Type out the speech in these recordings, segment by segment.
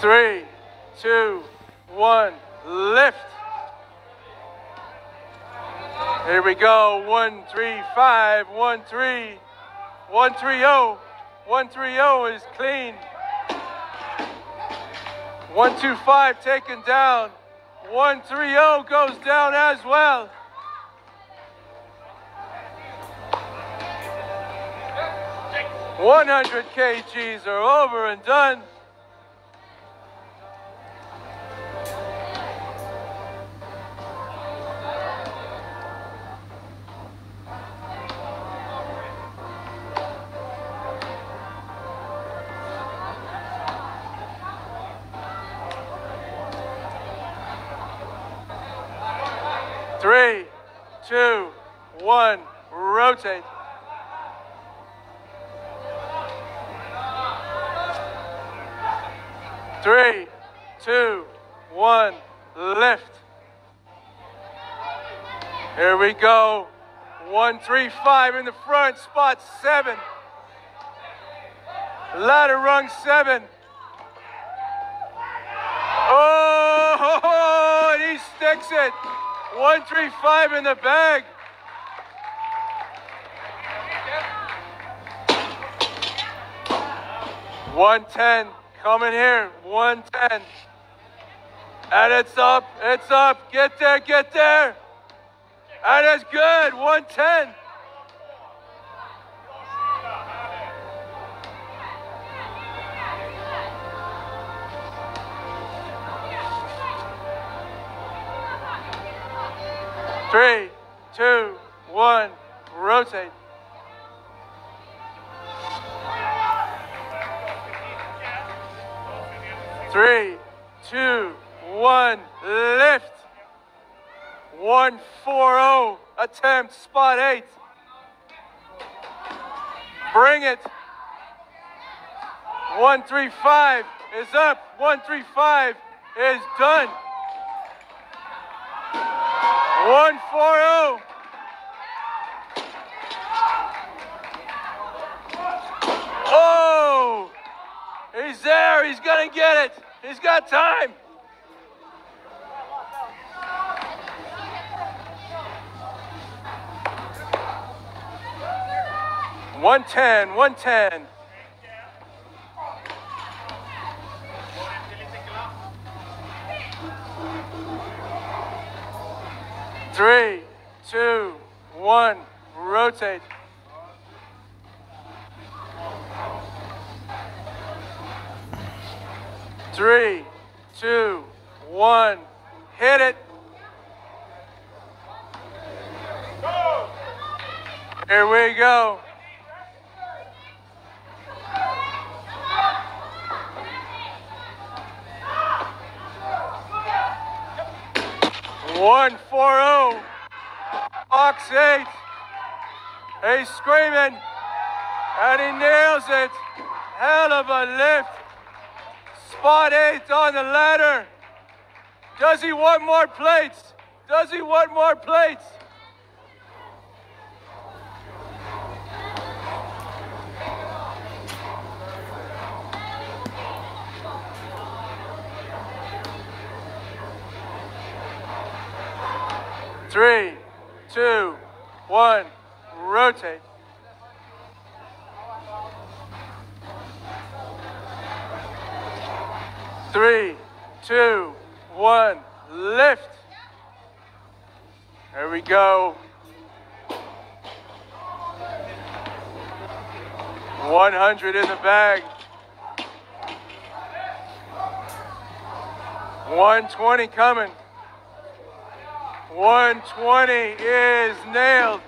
3, 2, 1, lift. Here we go. 1, 3, 5, 1, 3, 1, 3, 0. 1, 3, 0 is clean. 1, 2, 5 taken down. 1, 3, 0 goes down as well. 100 kgs are over and done. Rotate. Three, two, one, lift. Here we go. 1, 3, 5 in the front, spot 7. Ladder rung 7. Oh, and he sticks it. 1, 3, 5 in the bag. $110 coming here. $110, and it's up. It's up. Get there. Get there. And it's good. $110. Three, two, one. Rotate. 3, 2, 1, lift. 1, 4, 0, attempt, spot 8. Bring it. 1, 3, 5 is up. 1, 3, 5 is done. 1, 4, 0. 0. He's there. He's gonna get it. He's got time. 110, 110. 3, 2, 1, rotate. 3, 2, 1, hit it. Here we go. 1, 4, 0, box 8. He's screaming, and he nails it. Hell of a lift. Spot 8 on the ladder. Does he want more plates? Does he want more plates? 3, 2, 1, rotate. 3, 2, 1, lift. Here we go. 100 in the bag. 120 coming. 120 is nailed.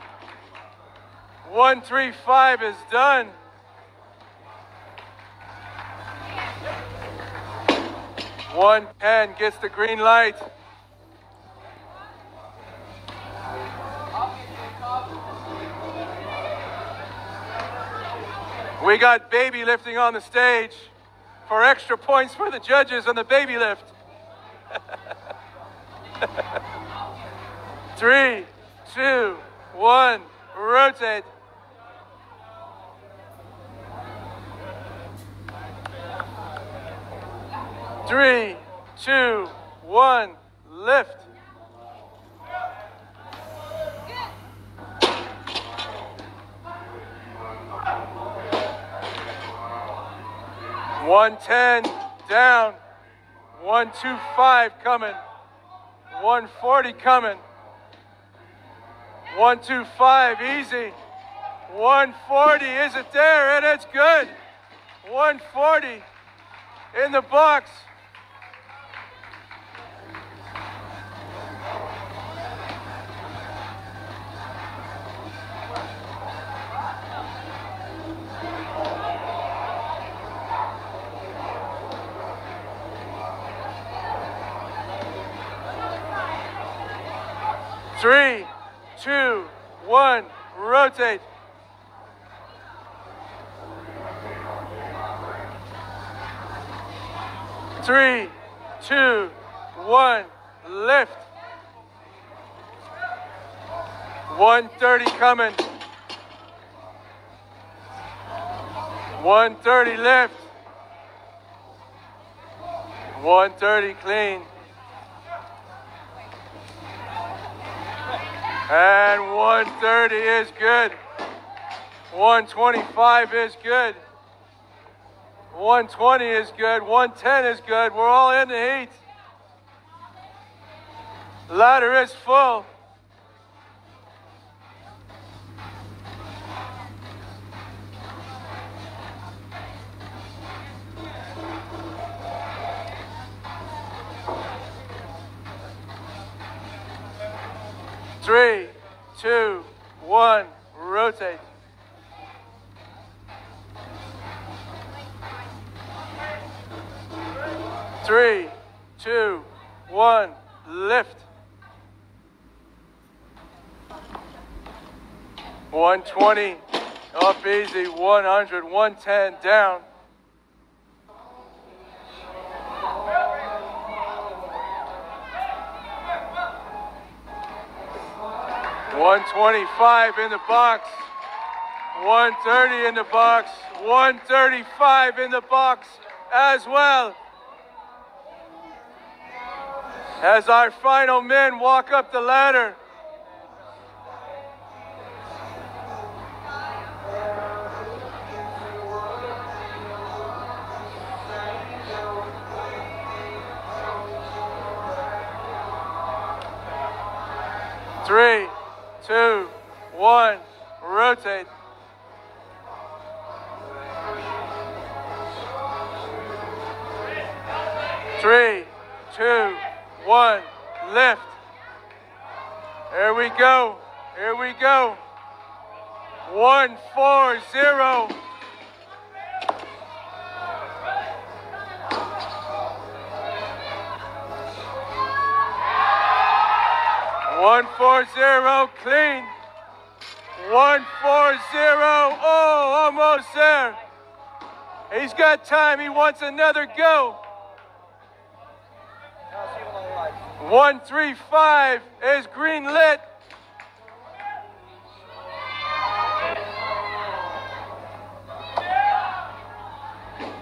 135 is done. 110 gets the green light. We got baby lifting on the stage for extra points for the judges on the baby lift. 3, 2, 1, rotate. 3, 3, 2, 1, lift. $110 down, $125 coming, $140 coming, $125 easy, $140 is it there, and it's good, $140 in the box. Three, two, one, rotate. Three, two, one, lift. 130 coming. 130 lift. 130 clean. And 130 is good. 125 is good. 120 is good. 110 is good. We're all in the heat. Ladder is full. Three, two, one, rotate. 3, 2, 1, lift. 120, up easy, 100, 110, down. 125 in the box, 130 in the box, 135 in the box as well. As our final men walk up the ladder. Three, two, one, rotate. 3, 2, 1, lift. Here we go. Here we go. 140. 140 clean. 140. Oh, almost there. He's got time. He wants another go. 135 is green lit. 3, 2, 1,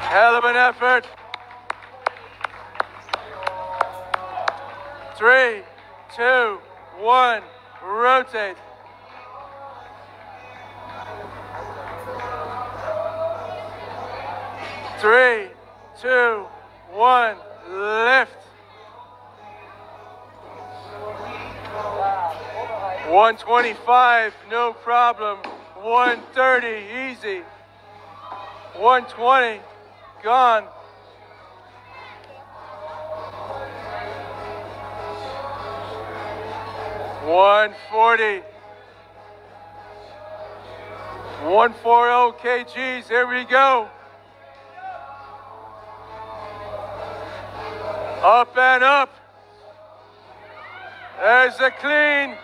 hell of an effort. 3, 2, 1, rotate. 3, 2, 1, lift. 125, no problem. 130, easy. 120, gone. 140. 140 kgs, here we go. Up and up. There's the clean.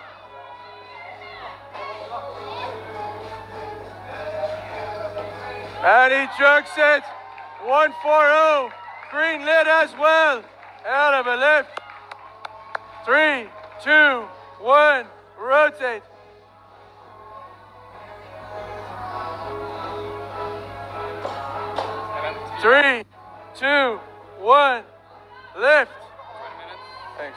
140, green lit as well. Out of a lift. 3, 2, 1, rotate. 3, 2, 1, lift. Thanks.